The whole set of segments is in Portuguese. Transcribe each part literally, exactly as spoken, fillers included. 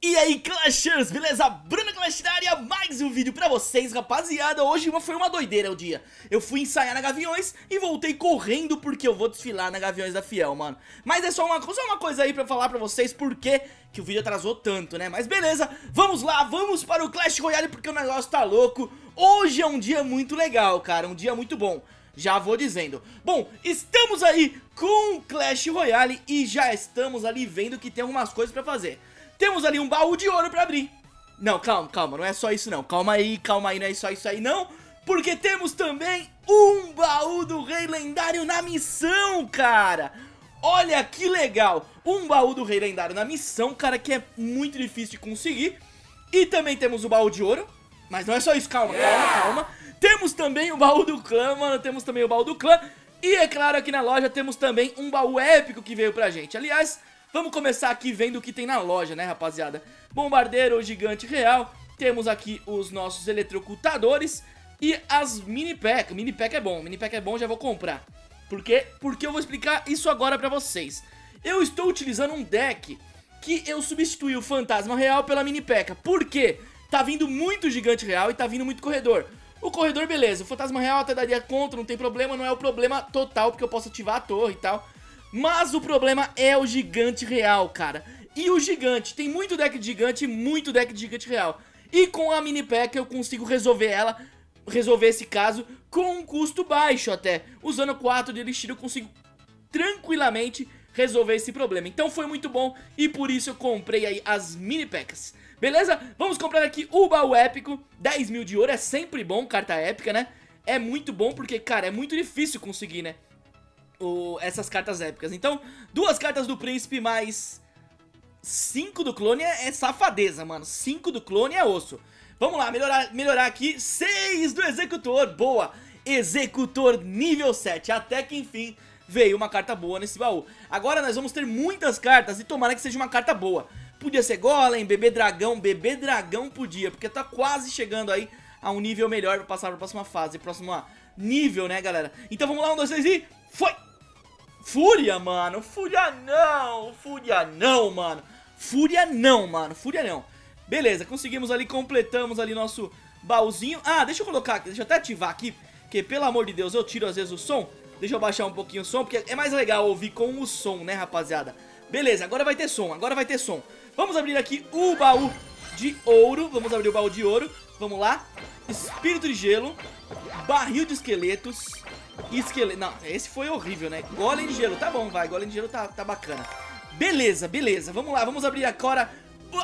E aí, Clashers, beleza? Bruno Clash na área, mais um vídeo pra vocês, rapaziada. Hoje foi uma doideira o dia. Eu fui ensaiar na Gaviões e voltei correndo porque eu vou desfilar na Gaviões da Fiel, mano. Mas é só uma, só uma coisa aí pra falar pra vocês porque que o vídeo atrasou tanto, né? Mas beleza, vamos lá, vamos para o Clash Royale porque o negócio tá louco. Hoje é um dia muito legal, cara, um dia muito bom. Já vou dizendo. Bom, estamos aí com Clash Royale e já estamos ali vendo que tem algumas coisas pra fazer. Temos ali um baú de ouro pra abrir. Não, calma, calma, não é só isso não. Calma aí, calma aí, não é só isso aí não. Porque temos também um baú do rei lendário na missão, cara. Olha que legal. Um baú do rei lendário na missão, cara, que é muito difícil de conseguir. E também temos o baú de ouro. Mas não é só isso, calma, calma, calma. Temos também o baú do clã, mano, temos também o baú do clã. E é claro, aqui na loja temos também um baú épico que veio pra gente. Aliás... vamos começar aqui vendo o que tem na loja, né, rapaziada? Bombardeiro, gigante real. Temos aqui os nossos eletrocutadores e as mini P E K K A. Mini P E K K A é bom, mini P E K K A é bom, já vou comprar. Por quê? Porque eu vou explicar isso agora pra vocês. Eu estou utilizando um deck que eu substituí o fantasma real pela mini P E K K A. Por quê? Tá vindo muito gigante real e tá vindo muito corredor. O corredor, beleza, o fantasma real até daria contra, não tem problema, não é o problema total, porque eu posso ativar a torre e tal. Mas o problema é o gigante real, cara. E o gigante, tem muito deck de gigante e muito deck de gigante real. E com a mini P E K K A eu consigo resolver ela, resolver esse caso com um custo baixo até. Usando quatro de elixir eu consigo tranquilamente resolver esse problema. Então foi muito bom e por isso eu comprei aí as mini P E K K As. Beleza? Vamos comprar aqui o baú épico. dez mil de ouro é sempre bom, carta épica, né? É muito bom porque, cara, é muito difícil conseguir, né? O, essas cartas épicas. Então, duas cartas do príncipe mais cinco do clone é, é safadeza, mano. Cinco do clone é osso. Vamos lá, melhorar, melhorar aqui. Seis do executor, boa. Executor nível sete. Até que enfim veio uma carta boa nesse baú. Agora nós vamos ter muitas cartas e tomara que seja uma carta boa. Podia ser golem, bebê dragão. Bebê dragão podia, porque tá quase chegando aí a um nível melhor pra passar pra próxima fase, próximo nível, né, galera? Então vamos lá, um, dois, três e foi! Fúria, mano, fúria não, fúria não, mano, fúria não, mano, fúria não. Beleza, conseguimos ali, completamos ali nosso baúzinho. Ah, deixa eu colocar aqui, deixa eu até ativar aqui, porque pelo amor de Deus, eu tiro às vezes o som. Deixa eu baixar um pouquinho o som, porque é mais legal ouvir com o som, né, rapaziada? Beleza, agora vai ter som, agora vai ter som. Vamos abrir aqui o baú de ouro, vamos abrir o baú de ouro, vamos lá. Espírito de gelo, barril de esqueletos... esqueleto, não, esse foi horrível, né? Golem de gelo, tá bom, vai, golem de gelo tá, tá bacana. Beleza, beleza, vamos lá, vamos abrir agora,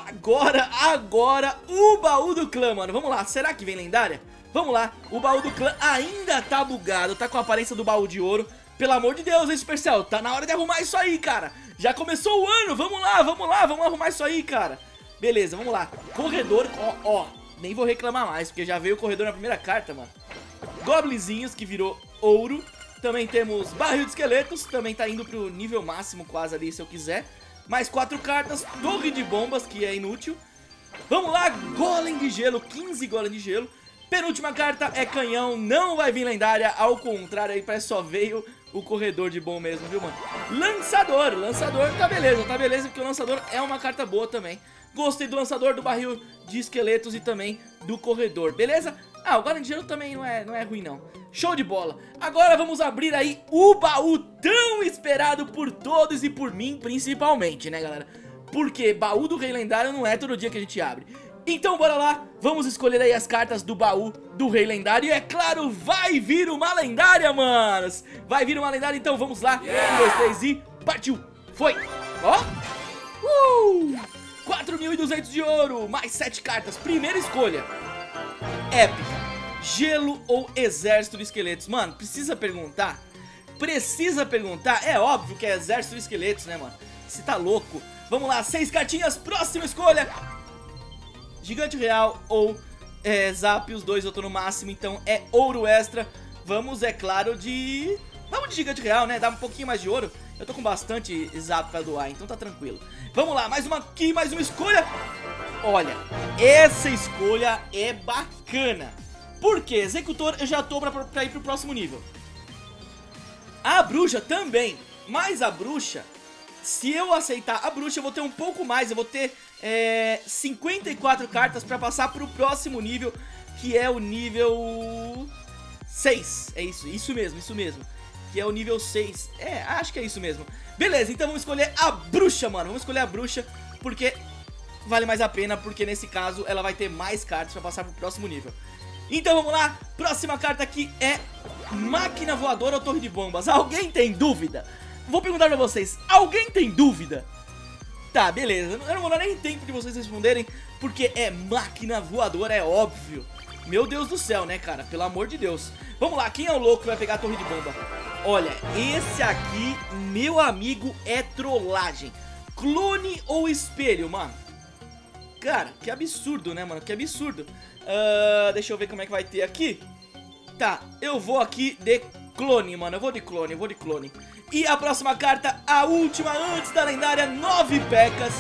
agora, agora o baú do clã, mano. Vamos lá, será que vem lendária? Vamos lá, o baú do clã ainda tá bugado, tá com a aparência do baú de ouro. Pelo amor de Deus, hein, Supercell, tá na hora de arrumar isso aí, cara. Já começou o ano, vamos lá, vamos lá, vamos arrumar isso aí, cara. Beleza, vamos lá, corredor, ó, ó, nem vou reclamar mais, porque já veio o corredor na primeira carta, mano. Goblinzinhos, que virou ouro. Também temos barril de esqueletos, também tá indo pro nível máximo quase ali, se eu quiser. Mais quatro cartas, torre de bombas, que é inútil. Vamos lá, golem de gelo, quinze golem de gelo. Penúltima carta é canhão, não vai vir lendária, ao contrário aí, parece só veio o corredor de bom mesmo, viu, mano? Lançador, lançador, tá beleza, tá beleza, porque o lançador é uma carta boa também. Gostei do lançador, do barril de esqueletos e também do corredor, beleza? Ah, o golem de gelo também não é, não é ruim não. Show de bola. Agora vamos abrir aí o baú tão esperado por todos e por mim principalmente, né, galera? Porque baú do rei lendário não é todo dia que a gente abre. Então bora lá, vamos escolher aí as cartas do baú do rei lendário. E é claro, vai vir uma lendária, manos. Vai vir uma lendária, então vamos lá. Um, dois, três e partiu. Foi. Ó. Uh! quatro mil e duzentos de ouro, mais sete cartas. Primeira escolha. Épica, gelo ou exército de esqueletos? Mano, precisa perguntar? Precisa perguntar? É óbvio que é exército de esqueletos, né, mano? Você tá louco? Vamos lá, seis cartinhas, próxima escolha. Gigante real ou é, zap, os dois eu tô no máximo, então é ouro extra. Vamos, é claro, de... vamos de gigante real, né? Dá um pouquinho mais de ouro. Eu tô com bastante zap pra doar, então tá tranquilo. Vamos lá, mais uma aqui, mais uma escolha. Olha, essa escolha é bacana. Porque executor eu já tô pra, pra ir pro próximo nível. A bruxa também. Mas a bruxa, se eu aceitar a bruxa, eu vou ter um pouco mais. Eu vou ter é, cinquenta e quatro cartas pra passar pro próximo nível, que é o nível seis. É isso, isso mesmo, isso mesmo. Que é o nível seis. É, acho que é isso mesmo. Beleza, então vamos escolher a bruxa, mano. Vamos escolher a bruxa, porque vale mais a pena, porque nesse caso ela vai ter mais cartas pra passar pro próximo nível. Então vamos lá, próxima carta aqui é máquina voadora ou torre de bombas. Alguém tem dúvida? Vou perguntar pra vocês, alguém tem dúvida? Tá, beleza, eu não vou dar nem tempo de vocês responderem, porque é máquina voadora, é óbvio. Meu Deus do céu, né, cara? Pelo amor de Deus. Vamos lá, quem é o louco que vai pegar a torre de bomba? Olha, esse aqui, meu amigo, é trollagem. Clone ou espelho, mano? Cara, que absurdo, né, mano? Que absurdo. uh, Deixa eu ver como é que vai ter aqui. Tá, eu vou aqui de clone, mano. Eu vou de clone, eu vou de clone. E a próxima carta, a última antes da lendária, nove pecas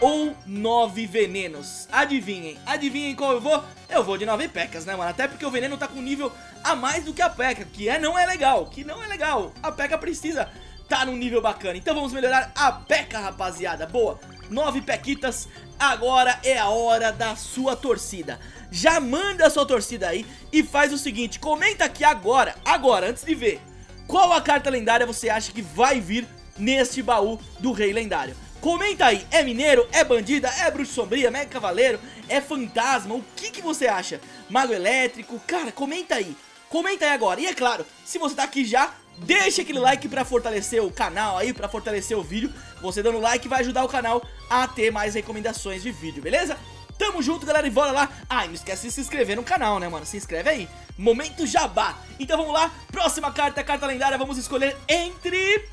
ou nove venenos. Adivinhem, adivinhem qual eu vou? Eu vou de nove pecas, né, mano? Até porque o veneno tá com nível a mais do que a P E K K A, que é, não é legal, que não é legal. A P E K K A precisa tá num nível bacana. Então vamos melhorar a P E K K A, rapaziada. Boa, nove pequitas. Agora é a hora da sua torcida. Já manda a sua torcida aí e faz o seguinte, comenta aqui agora, agora, antes de ver, qual a carta lendária você acha que vai vir neste baú do rei lendário? Comenta aí, é mineiro, é bandida, é bruxo sombria, mega cavaleiro, é fantasma, o que que você acha? Mago elétrico, cara, comenta aí, comenta aí agora. E é claro, se você tá aqui já, deixa aquele like pra fortalecer o canal aí, pra fortalecer o vídeo. Você dando like vai ajudar o canal a ter mais recomendações de vídeo, beleza? Tamo junto, galera, e bora lá. Ah, e não esquece de se inscrever no canal, né, mano? Se inscreve aí, momento jabá. Então vamos lá, próxima carta, carta lendária. Vamos escolher entre...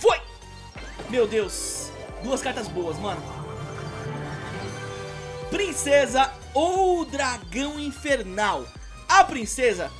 Foi! Meu Deus, duas cartas boas, mano. Princesa ou dragão infernal? A princesa,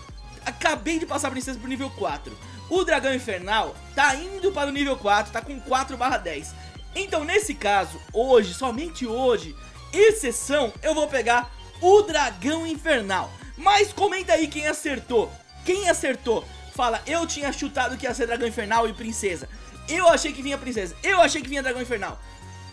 acabei de passar a princesa pro nível quatro. O dragão infernal tá indo para o nível quatro, tá com quatro barra dez. Então nesse caso, hoje, somente hoje, exceção, eu vou pegar o dragão infernal. Mas comenta aí quem acertou. Quem acertou, fala, eu tinha chutado que ia ser dragão infernal e princesa. Eu achei que vinha princesa, eu achei que vinha dragão infernal.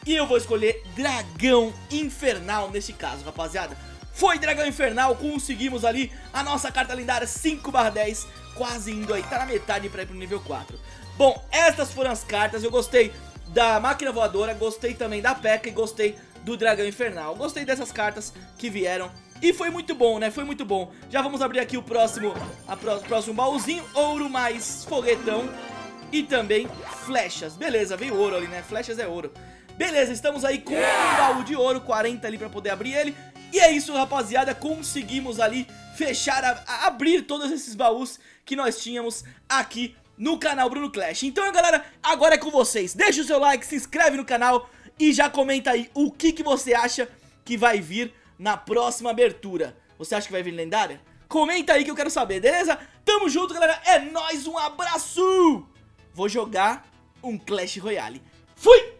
E eu vou escolher dragão infernal nesse caso, rapaziada. Foi dragão infernal, conseguimos ali a nossa carta lendária cinco barra dez. Quase indo aí, tá na metade pra ir pro nível quatro. Bom, estas foram as cartas. Eu gostei da máquina voadora, gostei também da P E K K A e gostei do dragão infernal. Gostei dessas cartas que vieram e foi muito bom, né? Foi muito bom. Já vamos abrir aqui o próximo, a pró próximo baúzinho. Ouro mais foguetão e também flechas. Beleza, veio ouro ali, né? Flechas é ouro. Beleza, estamos aí com um baú de ouro, quarenta ali pra poder abrir ele. E é isso, rapaziada, conseguimos ali fechar, a, a abrir todos esses baús que nós tínhamos aqui no canal Bruno Clash. Então, galera, agora é com vocês. Deixa o seu like, se inscreve no canal e já comenta aí o que, que você acha que vai vir na próxima abertura. Você acha que vai vir lendária? Comenta aí que eu quero saber, beleza? Tamo junto, galera, é nóis, um abraço! Vou jogar um Clash Royale. Fui!